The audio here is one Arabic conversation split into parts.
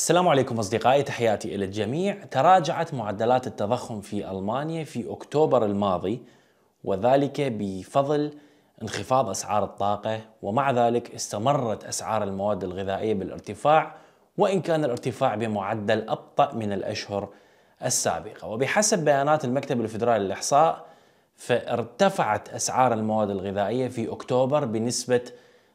السلام عليكم أصدقائي، تحياتي إلى الجميع. تراجعت معدلات التضخم في ألمانيا في أكتوبر الماضي، وذلك بفضل انخفاض أسعار الطاقة، ومع ذلك استمرت أسعار المواد الغذائية بالارتفاع، وإن كان الارتفاع بمعدل أبطأ من الأشهر السابقة. وبحسب بيانات المكتب الفيدرالي للإحصاء، فارتفعت أسعار المواد الغذائية في أكتوبر بنسبة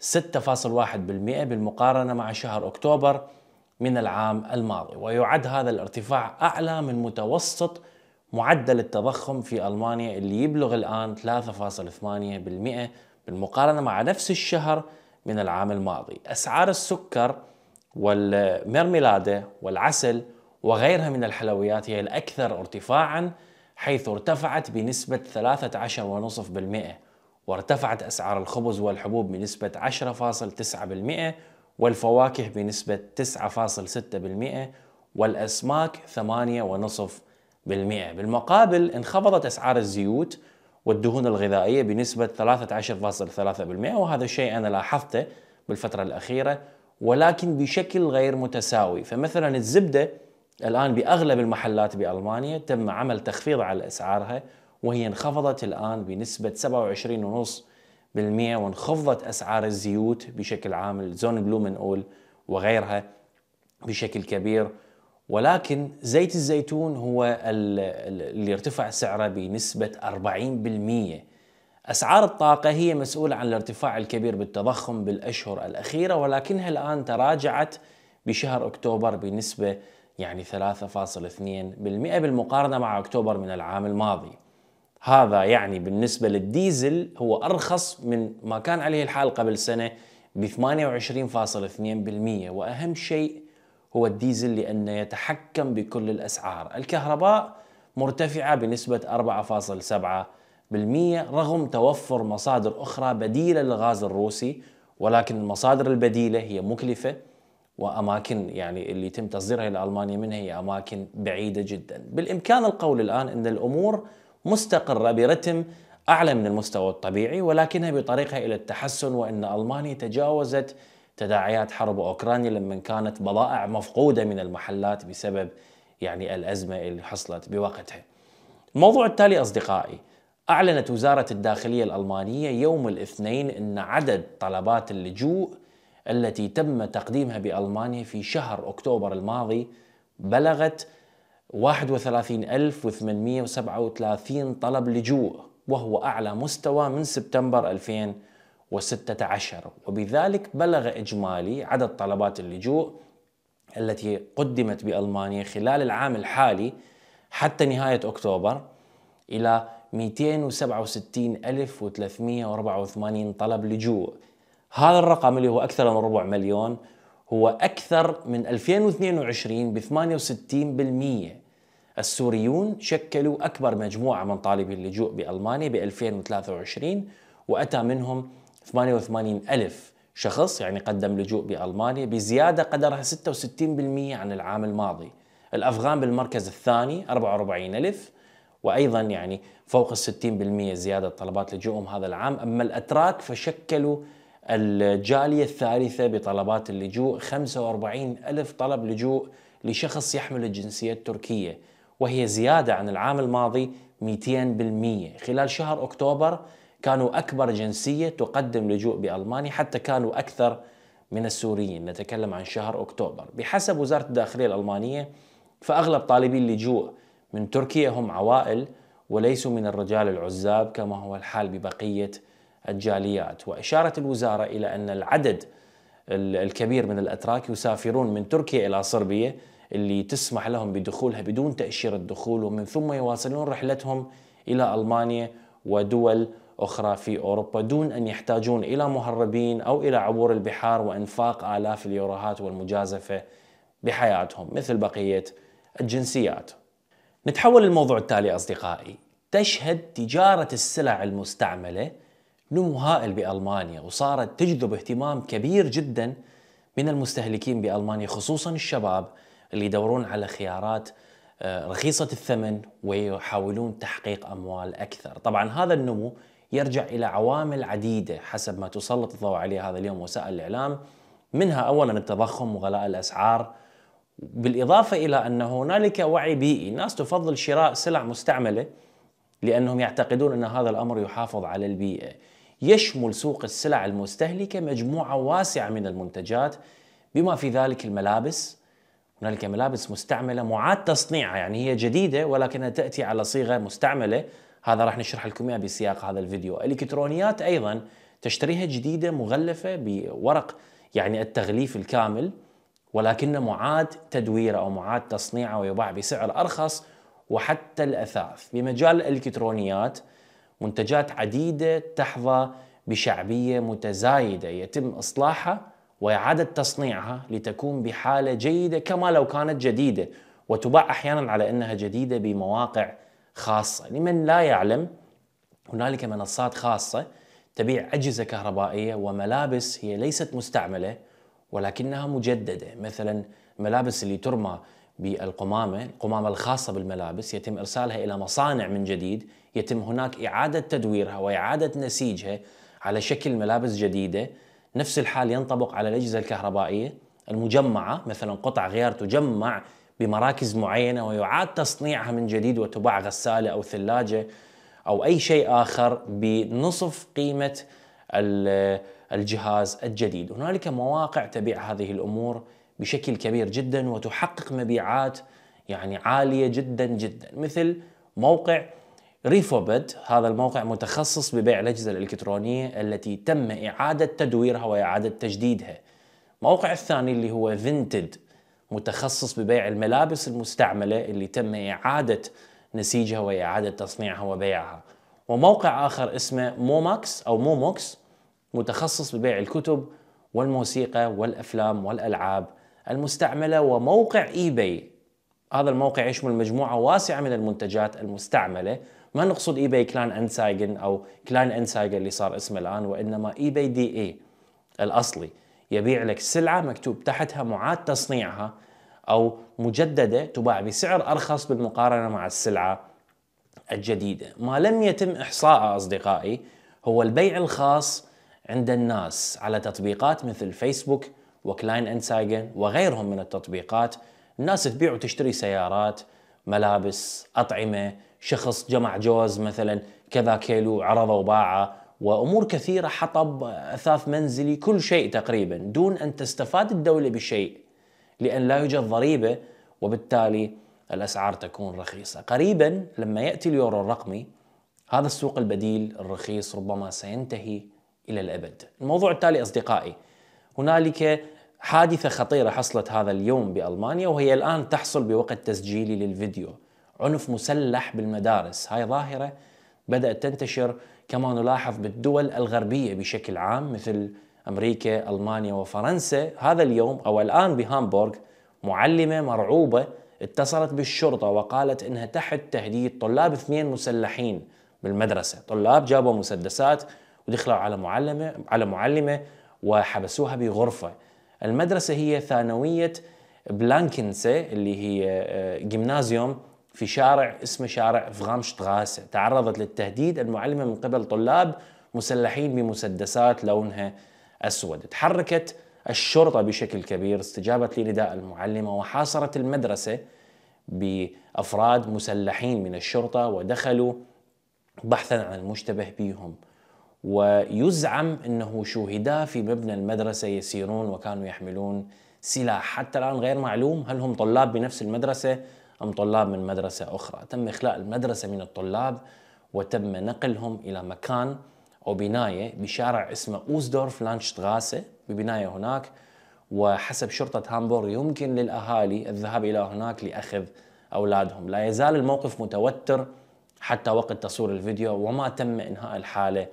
6.1% بالمقارنة مع شهر أكتوبر من العام الماضي، ويعد هذا الارتفاع أعلى من متوسط معدل التضخم في ألمانيا اللي يبلغ الآن 3.8% بالمقارنة مع نفس الشهر من العام الماضي. أسعار السكر والمرميلادة والعسل وغيرها من الحلويات هي الأكثر ارتفاعا، حيث ارتفعت بنسبة 13.5%، وارتفعت أسعار الخبز والحبوب بنسبة 10.9%، والفواكه بنسبة 9.6%، والأسماك 8.5%. بالمقابل انخفضت أسعار الزيوت والدهون الغذائية بنسبة 13.3%، وهذا الشيء أنا لاحظته بالفترة الأخيرة ولكن بشكل غير متساوي. فمثلا الزبدة الآن بأغلب المحلات بألمانيا تم عمل تخفيض على أسعارها، وهي انخفضت الآن بنسبة 27.5%، وانخفضت أسعار الزيوت بشكل عام، الزون بلومن أول وغيرها، بشكل كبير. ولكن زيت الزيتون هو اللي ارتفع سعره بنسبة 40%. أسعار الطاقة هي مسؤولة عن الارتفاع الكبير بالتضخم بالأشهر الأخيرة، ولكنها الآن تراجعت بشهر أكتوبر بنسبة 3.2% بالمقارنة مع أكتوبر من العام الماضي. هذا يعني بالنسبة للديزل هو أرخص من ما كان عليه الحال قبل سنة ب 28.2%، وأهم شيء هو الديزل لأنه يتحكم بكل الأسعار. الكهرباء مرتفعة بنسبة 4.7% رغم توفر مصادر أخرى بديلة للغاز الروسي، ولكن المصادر البديلة هي مكلفة، وأماكن اللي يتم تصديرها إلى ألمانيا منها هي أماكن بعيدة جدا. بالإمكان القول الآن أن الأمور مستقرة برتم أعلى من المستوى الطبيعي، ولكنها بطريقها إلى التحسن، وأن ألمانيا تجاوزت تداعيات حرب أوكرانيا لما كانت بضائع مفقودة من المحلات بسبب الأزمة اللي حصلت بوقتها. الموضوع التالي أصدقائي، أعلنت وزارة الداخلية الألمانية يوم الاثنين أن عدد طلبات اللجوء التي تم تقديمها بألمانيا في شهر أكتوبر الماضي بلغت 31,837 طلب لجوء، وهو أعلى مستوى من سبتمبر 2016. وبذلك بلغ إجمالي عدد طلبات اللجوء التي قدمت بألمانيا خلال العام الحالي حتى نهاية أكتوبر إلى 267,384 طلب لجوء. هذا الرقم اللي هو أكثر من ربع مليون هو أكثر من 2022 ب 68%. السوريون شكلوا أكبر مجموعة من طالبي اللجوء بألمانيا ب 2023، وأتى منهم 88,000 شخص قدم لجوء بألمانيا، بزيادة قدرها 66% عن العام الماضي. الأفغان بالمركز الثاني 44,000، وأيضا فوق 60% زيادة طلبات لجوءهم هذا العام. أما الأتراك فشكلوا الجالية الثالثة بطلبات اللجوء، 45,000 طلب لجوء لشخص يحمل الجنسية التركية، وهي زيادة عن العام الماضي 200%. خلال شهر أكتوبر كانوا أكبر جنسية تقدم لجوء بألمانيا، حتى كانوا أكثر من السوريين، نتكلم عن شهر أكتوبر. بحسب وزارة الداخلية الألمانية فأغلب طالبي اللجوء من تركيا هم عوائل وليسوا من الرجال العزاب كما هو الحال ببقية الجاليات. وأشارت الوزارة إلى أن العدد الكبير من الأتراك يسافرون من تركيا إلى صربيا اللي تسمح لهم بدخولها بدون تأشيرة دخول، ومن ثم يواصلون رحلتهم إلى ألمانيا ودول أخرى في أوروبا دون أن يحتاجون إلى مهربين أو إلى عبور البحار وإنفاق آلاف اليوروهات والمجازفة بحياتهم مثل بقية الجنسيات. نتحول للموضوع التالي أصدقائي، تشهد تجارة السلع المستعملة نمو هائل بألمانيا، وصارت تجذب اهتمام كبير جدا من المستهلكين بألمانيا، خصوصا الشباب اللي يدورون على خيارات رخيصة الثمن ويحاولون تحقيق أموال أكثر. طبعا هذا النمو يرجع إلى عوامل عديدة حسب ما تسلط الضوء عليه هذا اليوم وسائل الإعلام، منها أولا التضخم وغلاء الأسعار، بالإضافة إلى أن هنالك وعي بيئي، الناس تفضل شراء سلع مستعملة لأنهم يعتقدون أن هذا الأمر يحافظ على البيئة. يشمل سوق السلع المستهلكة مجموعة واسعة من المنتجات بما في ذلك الملابس، هنالك ملابس مستعملة معاد تصنيعها، يعني هي جديدة ولكنها تأتي على صيغة مستعملة، هذا راح نشرح لكم إياه بسياق هذا الفيديو. الإلكترونيات أيضا تشتريها جديدة مغلفة بورق يعني التغليف الكامل، ولكن معاد تدويره أو معاد تصنيعه ويباع بسعر أرخص. وحتى الأثاث. بمجال الإلكترونيات منتجات عديدة تحظى بشعبية متزايدة، يتم إصلاحها وإعادة تصنيعها لتكون بحالة جيدة كما لو كانت جديدة، وتباع أحيانا على أنها جديدة بمواقع خاصة. لمن لا يعلم، هنالك منصات خاصة تبيع أجهزة كهربائية وملابس هي ليست مستعملة ولكنها مجددة، مثلا الملابس اللي ترمى بالقمامة، القمامة الخاصة بالملابس يتم إرسالها إلى مصانع من جديد، يتم هناك إعادة تدويرها وإعادة نسيجها على شكل ملابس جديدة. نفس الحال ينطبق على الأجهزة الكهربائية المجمعة، مثلا قطع غيار تجمع بمراكز معينة ويعاد تصنيعها من جديد وتباع غسالة أو ثلاجة أو أي شيء آخر بنصف قيمة الجهاز الجديد. هنالك مواقع تبيع هذه الأمور بشكل كبير جدا وتحقق مبيعات يعني عالية جدا جدا، مثل موقع ريفوبيد. هذا الموقع متخصص ببيع الأجهزة الإلكترونية التي تم إعادة تدويرها وإعادة تجديدها. الموقع الثاني اللي هو فينتد، متخصص ببيع الملابس المستعملة اللي تم إعادة نسيجها وإعادة تصنيعها وبيعها. وموقع آخر اسمه موماكس أو موموكس، متخصص ببيع الكتب والموسيقى والأفلام والألعاب المستعملة. وموقع إيباي، هذا الموقع يشمل مجموعة واسعة من المنتجات المستعملة. ما نقصد إيباي كلان أنسايجن أو كلان أنسايجن اللي صار اسمه الآن، وإنما إيباي دي إي الأصلي، يبيع لك سلعة مكتوب تحتها معاد تصنيعها أو مجددة تباع بسعر أرخص بالمقارنة مع السلعة الجديدة. ما لم يتم إحصائه أصدقائي هو البيع الخاص عند الناس على تطبيقات مثل فيسبوك وكلاين أنسايجن وغيرهم من التطبيقات. الناس تبيع وتشتري سيارات، ملابس، أطعمة، شخص جمع جوز مثلا كذا كيلو عرضه وباعه، وأمور كثيرة، حطب، أثاث منزلي، كل شيء تقريبا، دون أن تستفاد الدولة بشيء لأن لا يوجد ضريبة، وبالتالي الأسعار تكون رخيصة. قريبا لما يأتي اليورو الرقمي هذا السوق البديل الرخيص ربما سينتهي إلى الأبد. الموضوع التالي أصدقائي، هنالك حادثة خطيرة حصلت هذا اليوم بألمانيا وهي الآن تحصل بوقت تسجيلي للفيديو، عنف مسلح بالمدارس. هاي ظاهرة بدأت تنتشر كما نلاحظ بالدول الغربية بشكل عام مثل أمريكا، ألمانيا وفرنسا. هذا اليوم أو الآن بهامبورغ معلمة مرعوبة اتصلت بالشرطة وقالت إنها تحت تهديد. طلاب 2 مسلحين بالمدرسة، طلاب جابوا مسدسات ودخلوا على معلمة وحبسوها بغرفة. المدرسة هي ثانوية بلانكنسة اللي هي جيمنازيوم في شارع اسمه شارع فرامشتراسة، تعرضت للتهديد المعلمة من قبل طلاب مسلحين بمسدسات لونها أسود. تحركت الشرطة بشكل كبير، استجابت لنداء المعلمة وحاصرت المدرسة بأفراد مسلحين من الشرطة ودخلوا بحثا عن المشتبه بهم. ويزعم أنه شهداء في مبنى المدرسة يسيرون وكانوا يحملون سلاح. حتى الآن غير معلوم هل هم طلاب بنفس المدرسة أم طلاب من مدرسة أخرى. تم إخلاء المدرسة من الطلاب وتم نقلهم إلى مكان أو بناية بشارع اسمه أوزدورف لانشتراسة، ببناية هناك. وحسب شرطة هامبورغ يمكن للأهالي الذهاب إلى هناك لأخذ أولادهم. لا يزال الموقف متوتر حتى وقت تصوير الفيديو وما تم إنهاء الحالة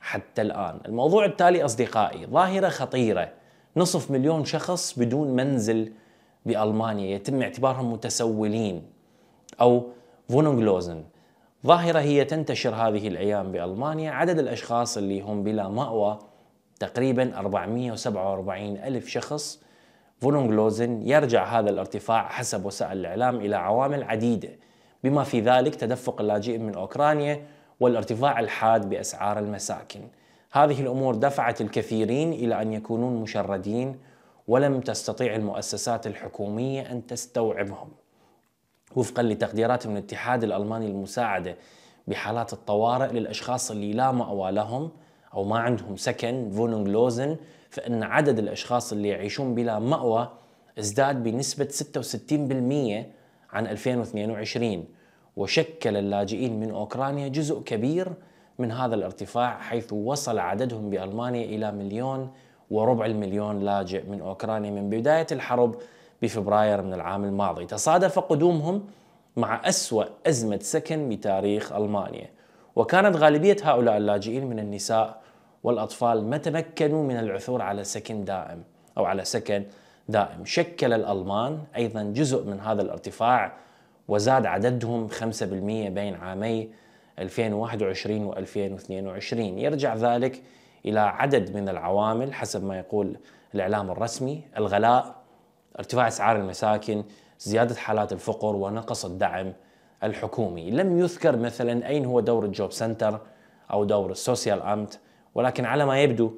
حتى الآن. الموضوع التالي أصدقائي، ظاهرة خطيرة، 500,000 شخص بدون منزل بألمانيا يتم اعتبارهم متسولين أو فونونغلوزن. ظاهرة هي تنتشر هذه الأيام بألمانيا. عدد الأشخاص اللي هم بلا مأوى تقريبا 447,000 شخص. فونونغلوزن يرجع هذا الارتفاع حسب وسائل الإعلام إلى عوامل عديدة بما في ذلك تدفق اللاجئين من أوكرانيا والارتفاع الحاد بأسعار المساكن. هذه الأمور دفعت الكثيرين إلى أن يكونون مشردين ولم تستطيع المؤسسات الحكومية أن تستوعبهم. وفقا لتقديرات من الاتحاد الألماني للمساعدة بحالات الطوارئ للأشخاص اللي لا مأوى لهم أو ما عندهم سكن فونونغلوزن، فإن عدد الأشخاص اللي يعيشون بلا مأوى ازداد بنسبة 66% عن 2022، وشكل اللاجئين من أوكرانيا جزء كبير من هذا الارتفاع، حيث وصل عددهم بألمانيا إلى 1.25 مليون لاجئ من أوكرانيا من بداية الحرب بفبراير من العام الماضي. تصادف قدومهم مع أسوأ أزمة سكن بتاريخ ألمانيا، وكانت غالبية هؤلاء اللاجئين من النساء والأطفال ما تمكنوا من العثور على سكن دائم أو على سكن دائم. شكل الألمان أيضا جزء من هذا الارتفاع، وزاد عددهم 5% بين عامي 2021 و 2022. يرجع ذلك إلى عدد من العوامل حسب ما يقول الإعلام الرسمي: الغلاء، ارتفاع أسعار المساكن، زيادة حالات الفقر، ونقص الدعم الحكومي. لم يذكر مثلا أين هو دور الجوب سنتر أو دور السوسيال أمت، ولكن على ما يبدو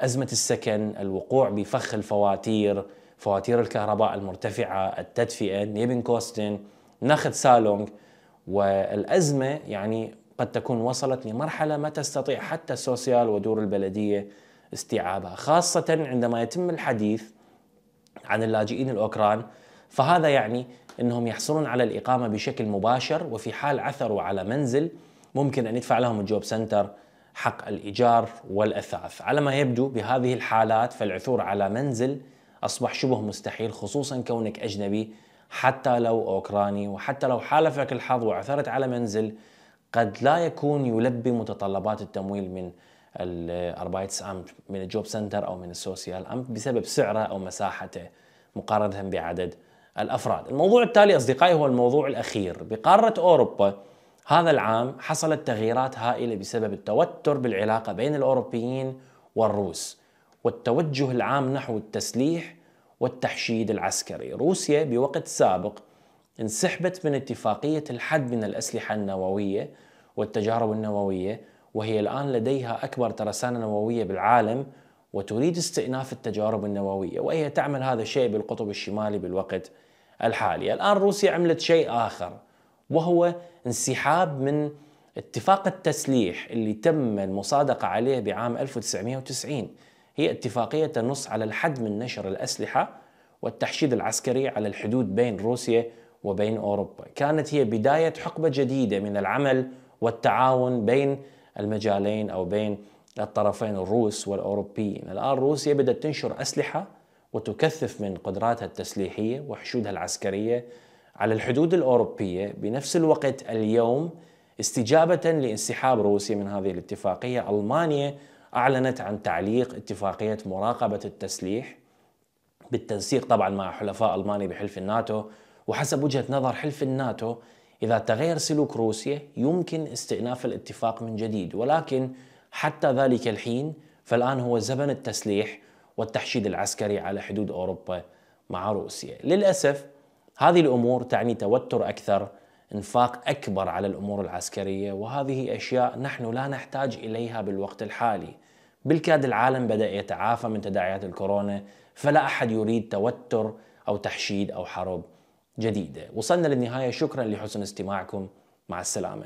أزمة السكن، الوقوع بفخ الفواتير، فواتير الكهرباء المرتفعة، التدفئة، نيبن كوستن، ناخذ سالونج، والأزمة يعني قد تكون وصلت لمرحلة ما تستطيع حتى السوسيال ودور البلدية استيعابها، خاصة عندما يتم الحديث عن اللاجئين الأوكران، فهذا يعني أنهم يحصلون على الإقامة بشكل مباشر، وفي حال عثروا على منزل ممكن أن يدفع لهم الجوب سنتر حق الإيجار والأثاث. على ما يبدو بهذه الحالات فالعثور على منزل أصبح شبه مستحيل، خصوصا كونك أجنبي، حتى لو أوكراني، وحتى لو حالفك الحظ وعثرت على منزل قد لا يكون يلبي متطلبات التمويل من الاربايتسامت، من الجوب سنتر أو من السوسيال أمت، بسبب سعره أو مساحته مقارنة بعدد الأفراد. الموضوع التالي أصدقائي هو الموضوع الأخير. بقارة أوروبا هذا العام حصلت تغييرات هائلة بسبب التوتر بالعلاقة بين الأوروبيين والروس، والتوجه العام نحو التسليح والتحشيد العسكري. روسيا بوقت سابق انسحبت من اتفاقية الحد من الأسلحة النووية والتجارب النووية، وهي الآن لديها أكبر ترسانة نووية بالعالم، وتريد استئناف التجارب النووية، وهي تعمل هذا الشيء بالقطب الشمالي بالوقت الحالي. الآن روسيا عملت شيء آخر، وهو انسحاب من اتفاق التسليح اللي تم المصادقة عليه بعام 1990، هي اتفاقية النص على الحد من نشر الأسلحة والتحشيد العسكري على الحدود بين روسيا وبين أوروبا. كانت هي بداية حقبة جديدة من العمل والتعاون بين المجالين أو بين الطرفين الروس والأوروبيين. الآن روسيا بدأت تنشر أسلحة وتكثف من قدراتها التسليحية وحشودها العسكرية على الحدود الأوروبية. بنفس الوقت اليوم استجابة لانسحاب روسيا من هذه الاتفاقية، ألمانيا أعلنت عن تعليق اتفاقية مراقبة التسليح بالتنسيق طبعا مع حلفاء ألمانيا بحلف الناتو. وحسب وجهة نظر حلف الناتو، إذا تغير سلوك روسيا يمكن استئناف الاتفاق من جديد، ولكن حتى ذلك الحين فالآن هو زمن التسليح والتحشيد العسكري على حدود أوروبا مع روسيا. للأسف هذه الأمور تعني توتر أكثر، انفاق أكبر على الأمور العسكرية، وهذه أشياء نحن لا نحتاج إليها بالوقت الحالي. بالكاد العالم بدأ يتعافى من تداعيات الكورونا، فلا أحد يريد توتر أو تحشيد أو حرب جديدة. وصلنا للنهاية، شكرا لحسن استماعكم، مع السلامة.